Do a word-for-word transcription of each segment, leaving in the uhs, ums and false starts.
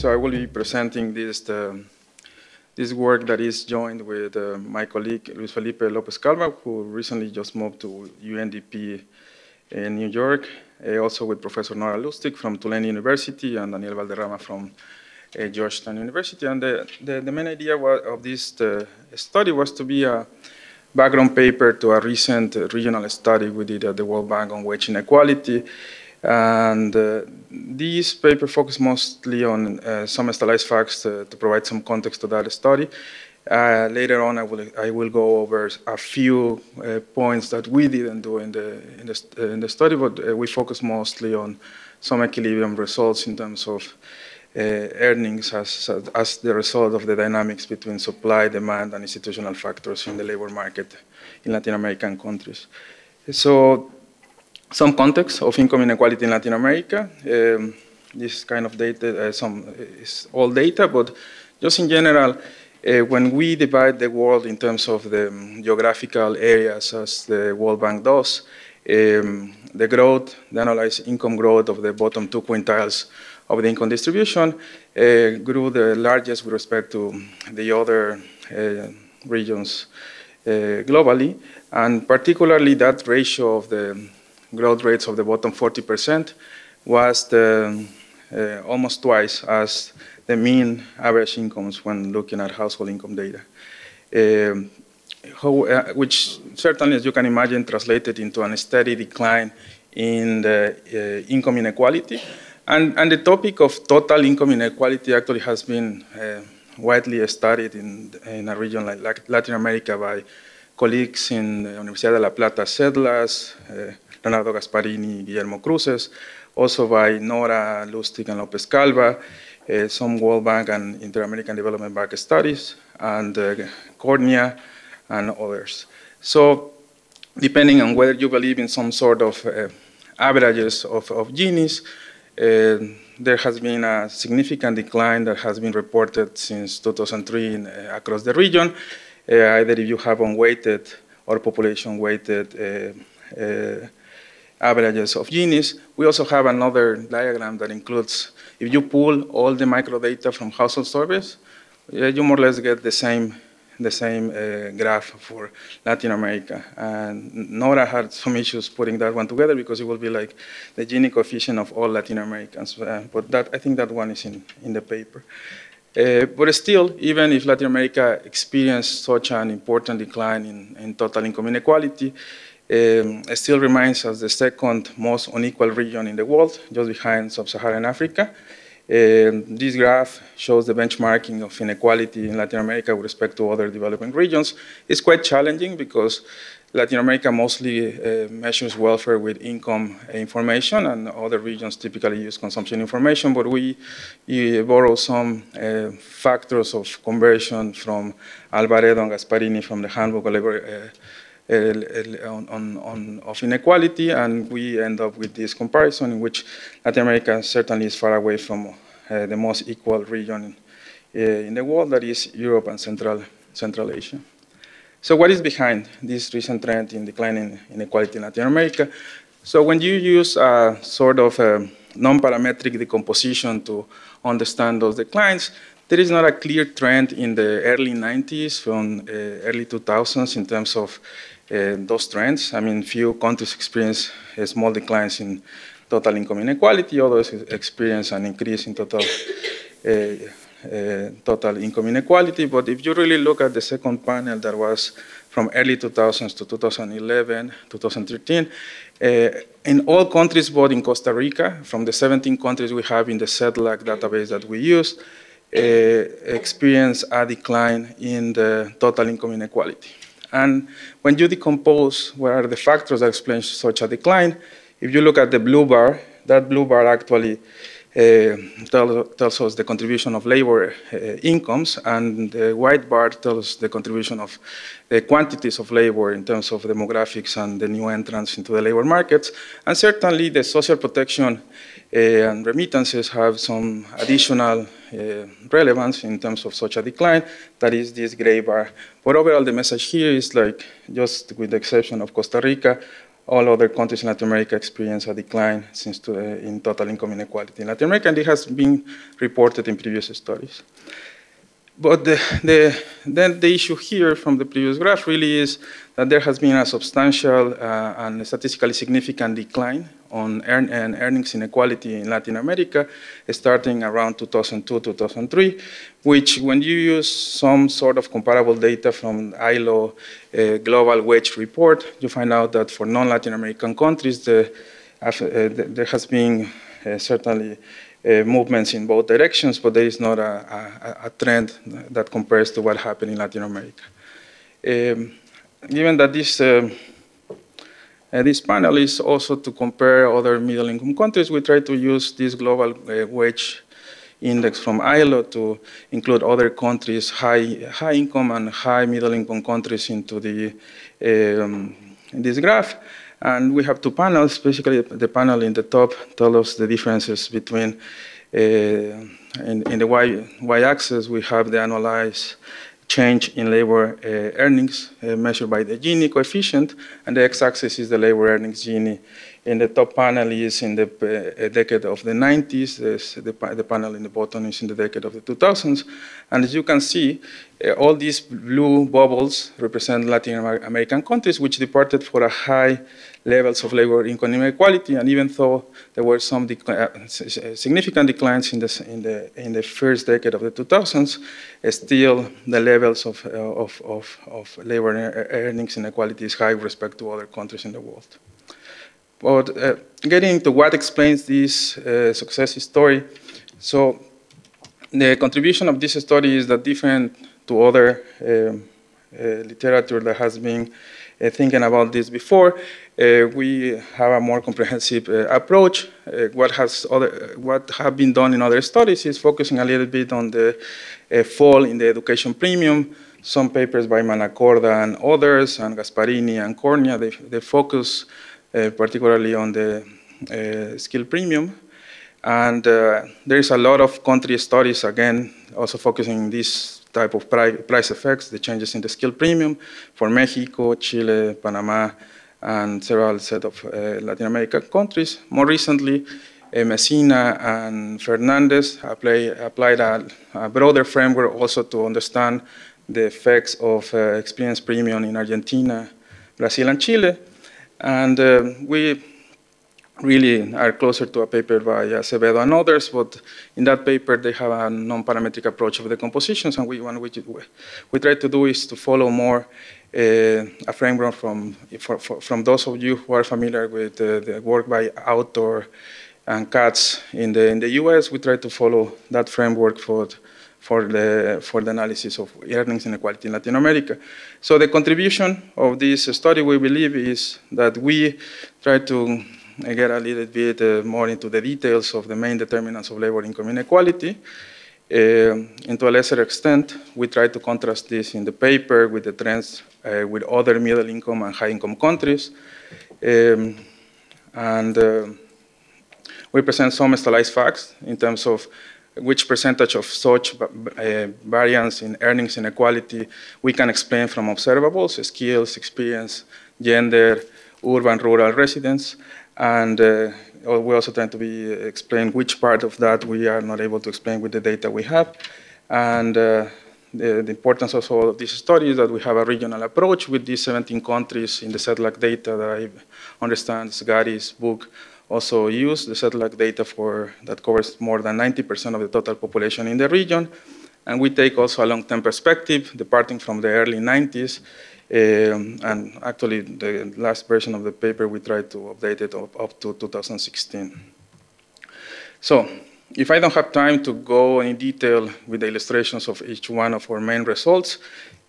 So I will be presenting this, the, this work that is joined with uh, my colleague Luis Felipe Lopez Calva, who recently just moved to U N D P in New York, uh, also with Professor Nora Lustig from Tulane University and Daniel Valderrama from uh, Georgetown University. And the, the, the main idea of this uh, study was to be a background paper to a recent regional study we did at the World Bank on wage inequality. And uh, this paper focused mostly on uh, some stylized facts to, to provide some context to that study. Uh, later on, I will I will go over a few uh, points that we didn't do in the in the, uh, in the study, but uh, we focused mostly on some equilibrium results in terms of uh, earnings as as the result of the dynamics between supply, demand, and institutional factors in the labor market in Latin American countries. So, some context of income inequality in Latin America. Um, this kind of data, uh, some is all data, but just in general, uh, when we divide the world in terms of the um, geographical areas, as the World Bank does, um, the growth, the analyzed income growth of the bottom two quintiles of the income distribution uh, grew the largest with respect to the other uh, regions uh, globally, and particularly that ratio of the growth rates of the bottom forty percent was the, uh, almost twice as the mean average incomes when looking at household income data, um, how, uh, which certainly, as you can imagine, translated into a steady decline in the uh, income inequality. And, and the topic of total income inequality actually has been uh, widely studied in, in a region like Latin America by colleagues in the Universidad de La Plata, SEDLAC, uh, Leonardo Gasparini, Guillermo Cruces, also by Nora Lustig and Lopez Calva, uh, some World Bank and Inter American Development Bank studies, and uh, Cornia and others. So, depending on whether you believe in some sort of uh, averages of, of GINIs, uh, there has been a significant decline that has been reported since two thousand three in, uh, across the region, uh, either if you have unweighted or population-weighted uh, uh, averages of GINIs. We also have another diagram that includes, if you pull all the micro data from household surveys, you more or less get the same, the same uh, graph for Latin America. And Nora had some issues putting that one together because it will be like the Gini coefficient of all Latin Americans. Uh, but that, I think that one is in, in the paper. Uh, but still, even if Latin America experienced such an important decline in, in total income inequality, Um, it still remains as the second most unequal region in the world, just behind sub-Saharan Africa. Um, this graph shows the benchmarking of inequality in Latin America with respect to other developing regions. It's quite challenging because Latin America mostly uh, measures welfare with income information, and other regions typically use consumption information, but we uh, borrow some uh, factors of conversion from Alvaredo and Gasparini from the Handbook of Labor, uh, Uh, on, on, on, of inequality, and we end up with this comparison in which Latin America certainly is far away from uh, the most equal region in, uh, in the world, that is Europe and Central, Central Asia. So what is behind this recent trend in declining inequality in Latin America? So when you use a sort of non-parametric decomposition to understand those declines, there is not a clear trend in the early nineties from uh, early two thousands in terms of uh, those trends. I mean, few countries experience uh, small declines in total income inequality, others experience an increase in total, uh, uh, total income inequality. But if you really look at the second panel that was from early two thousands to two thousand eleven, two thousand thirteen, uh, in all countries but in Costa Rica, from the seventeen countries we have in the SEDLAC database that we use, Uh, experience a decline in the total income inequality. And when you decompose what are the factors that explain such a decline, if you look at the blue bar, that blue bar actually uh, tell, tells us the contribution of labor uh, incomes, and the white bar tells the contribution of the quantities of labor in terms of demographics and the new entrants into the labor markets. And certainly the social protection Uh, and remittances have some additional uh, relevance in terms of such a decline, that is this gray bar. But overall, the message here is like, just with the exception of Costa Rica, all other countries in Latin America experience a decline since to, uh, in total income inequality in Latin America, and it has been reported in previous studies. But the, the, then the issue here from the previous graph really is that there has been a substantial uh, and statistically significant decline on earn, and earnings inequality in Latin America starting around two thousand two, two thousand three, which when you use some sort of comparable data from I L O uh, Global Wage Report, you find out that for non-Latin American countries, the, uh, there has been uh, certainly Uh, movements in both directions, but there is not a, a, a trend that compares to what happened in Latin America. Um, given that this, um, uh, this panel is also to compare other middle-income countries, we try to use this global uh, wage index from I L O to include other countries, high, high income and high middle-income countries into the, um, in this graph. And we have two panels. Basically, the panel in the top tells us the differences between, uh, in, in the y, y-axis, we have the annualized change in labor uh, earnings uh, measured by the Gini coefficient, and the x-axis is the labor earnings Gini. In the top panel is in the uh, decade of the nineties, this, the, the panel in the bottom is in the decade of the two thousands. And as you can see, uh, all these blue bubbles represent Latin American countries which departed for a high levels of labor income inequality, and even though there were some decli uh, significant declines in, this, in, the, in the first decade of the two thousands, uh, still the levels of, uh, of, of, of labor earnings inequality is high with respect to other countries in the world. But uh, getting to what explains this uh, success story, so the contribution of this story is that different to other um, uh, literature that has been uh, thinking about this before, uh, we have a more comprehensive uh, approach. Uh, what has other, what have been done in other studies is focusing a little bit on the uh, fall in the education premium. Some papers by Manacorda and others, and Gasparini and Cornia, they, they focus Uh, particularly on the uh, skill premium. And uh, there's a lot of country studies, again, also focusing on this type of price effects, the changes in the skill premium for Mexico, Chile, Panama, and several set of uh, Latin American countries. More recently, uh, Messina and Fernandez apply, applied a, a broader framework also to understand the effects of uh, experience premium in Argentina, Brazil, and Chile. And uh, we really are closer to a paper by Acevedo and others, but in that paper they have a non-parametric approach of the compositions, and we, what we, we try to do is to follow more uh, a framework from, for, for, from those of you who are familiar with uh, the work by Autor and Katz in the, in the U S. We try to follow that framework for For the, for the analysis of earnings inequality in Latin America. So the contribution of this study, we believe, is that we try to get a little bit uh, more into the details of the main determinants of labor income inequality. Uh, and to a lesser extent, we try to contrast this in the paper with the trends uh, with other middle income and high income countries. Um, and uh, we present some stylized facts in terms of which percentage of such uh, variance in earnings inequality we can explain from observables, skills, experience, gender, urban, rural residence, and uh, we also try to be, explain which part of that we are not able to explain with the data we have. And uh, the, the importance also of this study is that we have a regional approach with these seventeen countries in the SEDLAC data that I understand Gari's book also use, the SEDLAC data for, that covers more than ninety percent of the total population in the region. And we take also a long-term perspective, departing from the early nineties. Um, and actually, the last version of the paper, we tried to update it up, up to two thousand sixteen. So, if I don't have time to go in detail with the illustrations of each one of our main results,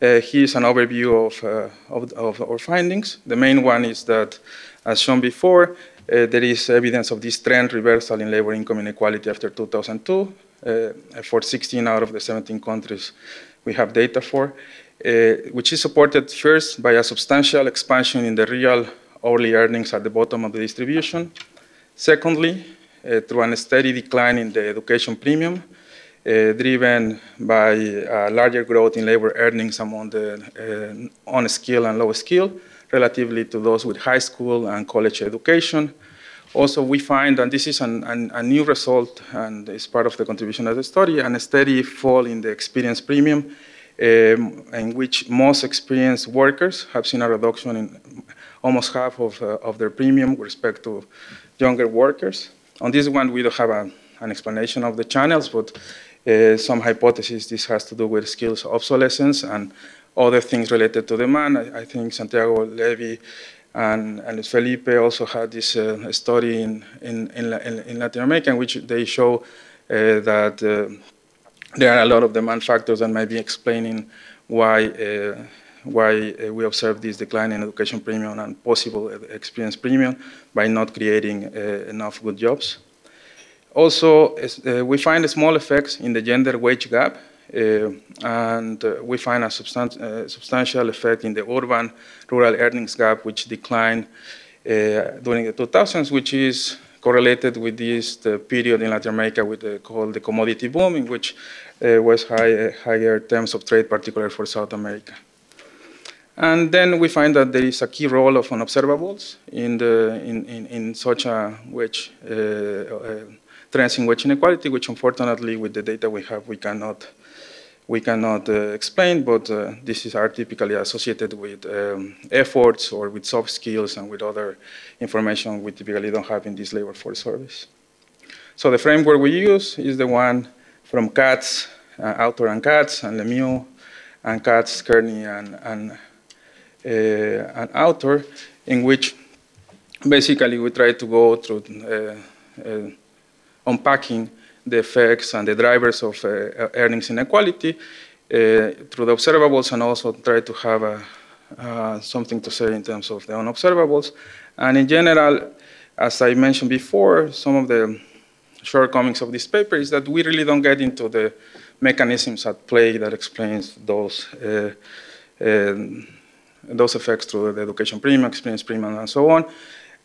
uh, here's an overview of, uh, of, of our findings. The main one is that, as shown before, Uh, there is evidence of this trend reversal in labor income inequality after two thousand two. Uh, for sixteen out of the seventeen countries we have data for, uh, which is supported first by a substantial expansion in the real hourly earnings at the bottom of the distribution. Secondly, uh, through a steady decline in the education premium, uh, driven by a larger growth in labor earnings among the uh, unskilled and low skilled, relatively to those with high school and college education. Also, we find, and this is an, an, a new result and is part of the contribution of the study, and a steady fall in the experience premium, um, in which most experienced workers have seen a reduction in almost half of, uh, of their premium with respect to younger workers. On this one, we don't have a, an explanation of the channels, but uh, some hypotheses this has to do with skills obsolescence and other things related to demand. I, I think Santiago Levy and, and Felipe also had this uh, study in, in, in, in Latin America in which they show uh, that uh, there are a lot of demand factors that might be explaining why, uh, why uh, we observe this decline in education premium and possible experience premium by not creating uh, enough good jobs. Also, uh, we find small effects in the gender wage gap. Uh, and uh, we find a substan uh, substantial effect in the urban-rural earnings gap, which declined uh, during the two thousands, which is correlated with this the period in Latin America with the, called the commodity boom, in which uh, was high, uh, higher terms of trade, particularly for South America. And then we find that there is a key role of unobservables in, the, in, in, in such a wage uh, uh, trends in wage inequality, which unfortunately, with the data we have, we cannot. We cannot uh, explain, but uh, this is are typically associated with um, efforts or with soft skills and with other information we typically don't have in this labor force service. So the framework we use is the one from Katz, uh, Autor and Katz, and Lemieux, and Katz, Kearney, and, and, uh, and Autor, in which basically we try to go through uh, uh, unpacking the effects and the drivers of uh, earnings inequality uh, through the observables, and also try to have a, uh, something to say in terms of the unobservables. And in general, as I mentioned before, some of the shortcomings of this paper is that we really don't get into the mechanisms at play that explains those, uh, uh, those effects through the education premium, experience premium, and so on.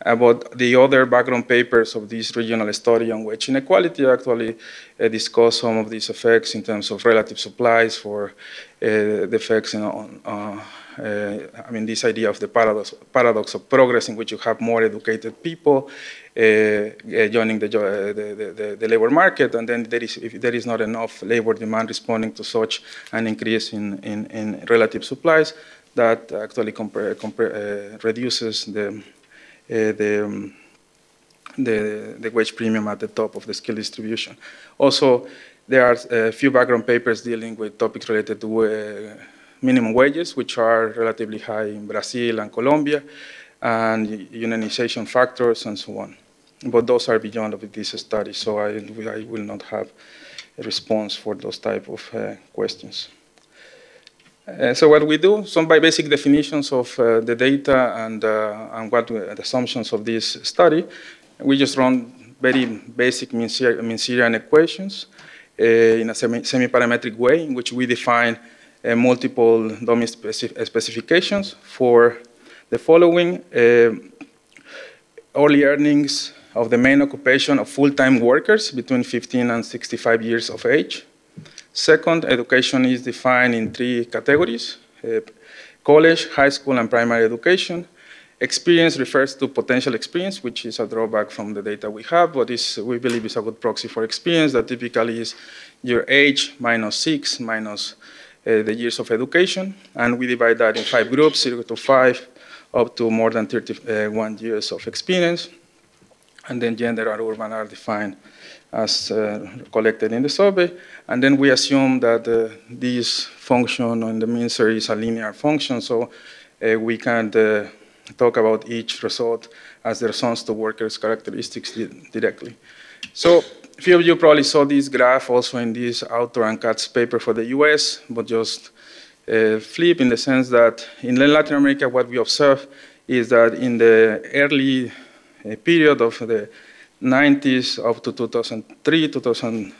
About the other background papers of this regional study on wage inequality actually uh, discuss some of these effects in terms of relative supplies for uh, the effects in, on, uh, uh, I mean, this idea of the paradox, paradox of progress in which you have more educated people uh, uh, joining the, uh, the, the, the labor market, and then there is, if there is not enough labor demand responding to such an increase in, in, in relative supplies, that actually compre, compre, uh, reduces the Uh, the, um, the, the wage premium at the top of the skill distribution. Also, there are a few background papers dealing with topics related to uh, minimum wages, which are relatively high in Brazil and Colombia, and unionization factors and so on. But those are beyond of this study, so I, I will not have a response for those type of uh, questions. Uh, so what we do, some by basic definitions of uh, the data and, uh, and what we, the assumptions of this study, we just run very basic Mincerian equations uh, in a semi semi-parametric way in which we define uh, multiple domain specif specifications for the following. Uh, early earnings of the main occupation of full-time workers between fifteen and sixty-five years of age. Second, education is defined in three categories: uh, college, high school, and primary education. Experience refers to potential experience, which is a drawback from the data we have, but is, we believe is a good proxy for experience that typically is your age minus six, minus uh, the years of education. And we divide that in five groups, zero to five, up to more than thirty-one years of experience. And then gender and urban are defined as uh, collected in the survey. And then we assume that uh, this function on the mean series is a linear function, so uh, we can uh, talk about each result as the response to workers' characteristics di directly. So a few of you probably saw this graph also in this Autor and Katz paper for the U S, but just uh, flip in the sense that in Latin America, what we observe is that in the early uh, period of the nineties up to two thousand three, two thousand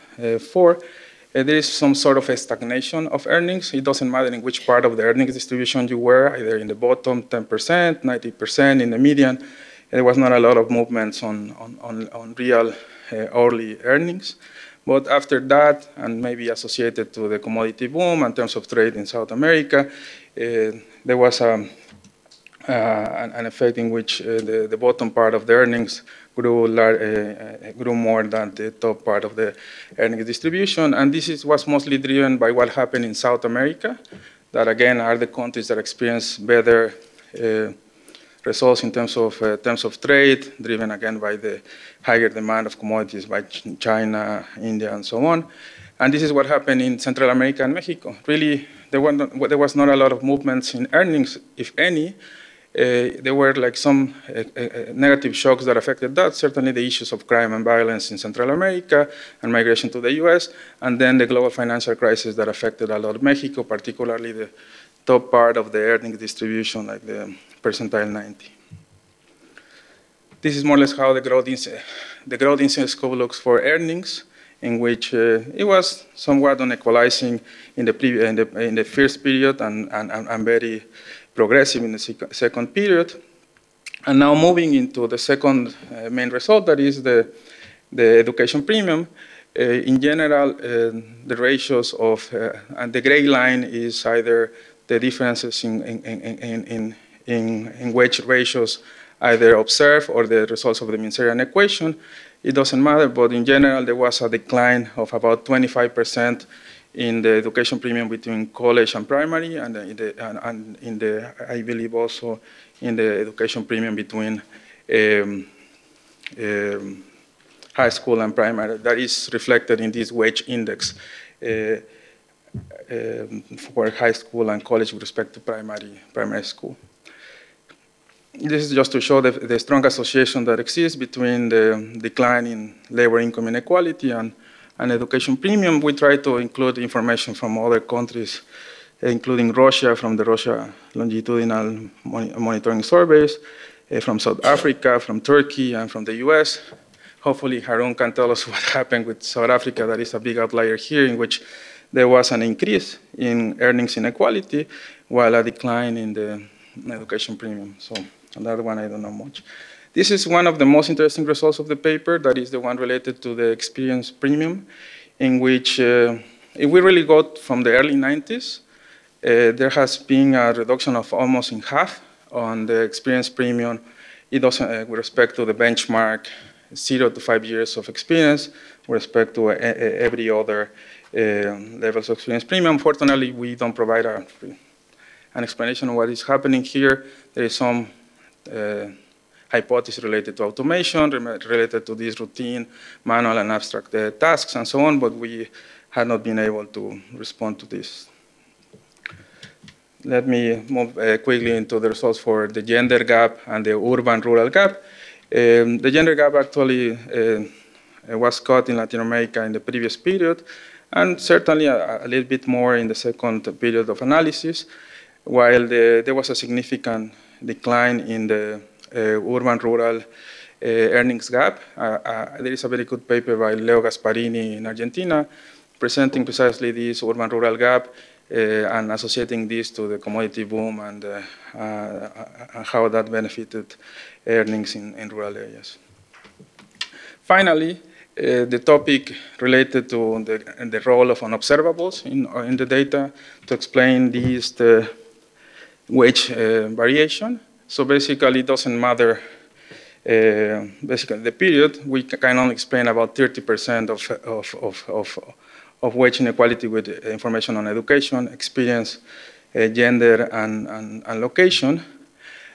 four, uh, there is some sort of a stagnation of earnings. It doesn't matter in which part of the earnings distribution you were, either in the bottom ten percent, ninety percent, in the median. There was not a lot of movements on, on, on, on real uh, hourly earnings. But after that, and maybe associated to the commodity boom in terms of trade in South America, uh, there was a, uh, an, an effect in which uh, the, the bottom part of the earnings grew, large, uh, grew more than the top part of the earnings distribution. And this is, was mostly driven by what happened in South America, that again are the countries that experience better uh, results in terms of, uh, terms of trade, driven again by the higher demand of commodities by China, India, and so on. And this is what happened in Central America and Mexico. Really, there, were not, there was not a lot of movements in earnings, if any. Uh, there were like some uh, uh, negative shocks that affected that, certainly the issues of crime and violence in Central America and migration to the U S, and then the global financial crisis that affected a lot of Mexico, particularly the top part of the earnings distribution, like the percentile ninety. This is more or less how the growth index, the growth index scope looks for earnings, in which uh, it was somewhat unequalizing in the, pre in the, in the first period and, and, and very progressive in the sec second period. And now moving into the second uh, main result, that is the, the education premium. Uh, in general, uh, the ratios of, uh, and the gray line is either the differences in, in, in, in, in, in wage ratios either observed or the results of the Mincerian equation. It doesn't matter, but in general, there was a decline of about twenty-five percent in the education premium between college and primary, and in the, and, and in the I believe also in the education premium between um, um, high school and primary. That is reflected in this wage index uh, um, for high school and college with respect to primary, primary school. This is just to show the, the strong association that exists between the decline in labor income inequality and, and education premium. We try to include information from other countries, including Russia, from the Russia longitudinal monitoring surveys, uh, from South Africa, from Turkey, and from the U S. Hopefully, Harun can tell us what happened with South Africa. That is a big outlier here, in which there was an increase in earnings inequality, while a decline in the education premium. So. And that one I don't know much. This is one of the most interesting results of the paper, that is the one related to the experience premium, in which uh, if we really go from the early nineties, uh, there has been a reduction of almost in half on the experience premium. It doesn't, uh, with respect to the benchmark, zero to five years of experience, with respect to a, a, every other uh, levels of experience premium. Fortunately, we don't provide a, an explanation of what is happening here. There is some Uh, hypothesis related to automation, related to these routine, manual, and abstract uh, tasks, and so on, but we had not been able to respond to this. Let me move uh, quickly into the results for the gender gap and the urban-rural gap. Um, the gender gap actually uh, was cut in Latin America in the previous period, and certainly a, a little bit more in the second period of analysis, while the, there was a significant decline in the uh, urban-rural uh, earnings gap. Uh, uh, there is a very good paper by Leo Gasparini in Argentina presenting precisely this urban-rural gap uh, and associating this to the commodity boom and, uh, uh, uh, how that benefited earnings in, in rural areas. Finally, Uh, the topic related to the, the role of unobservables in, in the data to explain these the wage uh, variation. So basically, it doesn't matter. Uh, basically, the period we can only explain about thirty percent of of, of of of wage inequality with information on education, experience, uh, gender, and, and and location.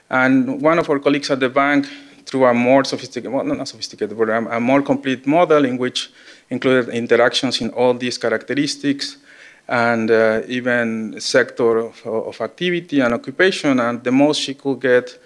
And one of our colleagues at the bank, through a more sophisticated, well, not sophisticated, but a more complete model in which included interactions in all these characteristics and uh, even sector of, of activity and occupation. And the most she could get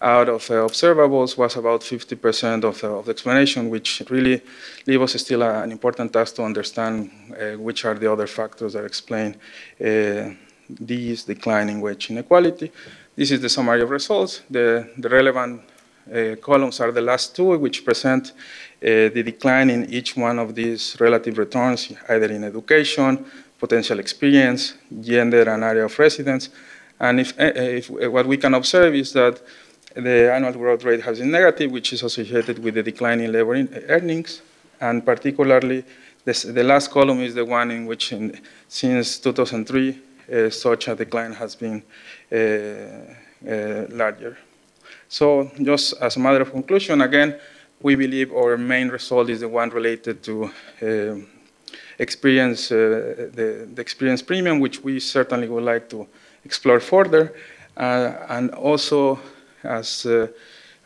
out of uh, observables was about fifty percent of, uh, of the explanation, which really leaves us still a, an important task to understand uh, which are the other factors that explain uh, these declining wage inequality. This is the summary of results. The, the relevant Uh, columns are the last two, which present uh, the decline in each one of these relative returns, either in education, potential experience, gender, and area of residence. And if, uh, if uh, what we can observe is that the annual growth rate has been negative, which is associated with the decline in labor in earnings, and particularly this, the last column is the one in which, in, since two thousand three, uh, such a decline has been uh, uh, larger. So just as a matter of conclusion, again, we believe our main result is the one related to uh, experience, uh, the, the experience premium, which we certainly would like to explore further. Uh, and also, as uh,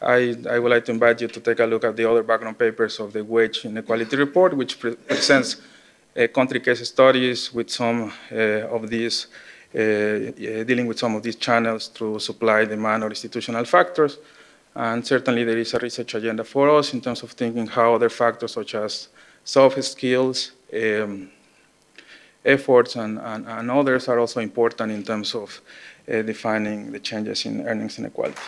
I, I would like to invite you to take a look at the other background papers of the Wage Inequality Report, which pre presents uh, country case studies with some uh, of these, uh, uh, dealing with some of these channels through supply, demand, or institutional factors. And certainly there is a research agenda for us in terms of thinking how other factors such as soft skills, um, efforts, and, and, and others are also important in terms of uh, defining the changes in earnings inequality.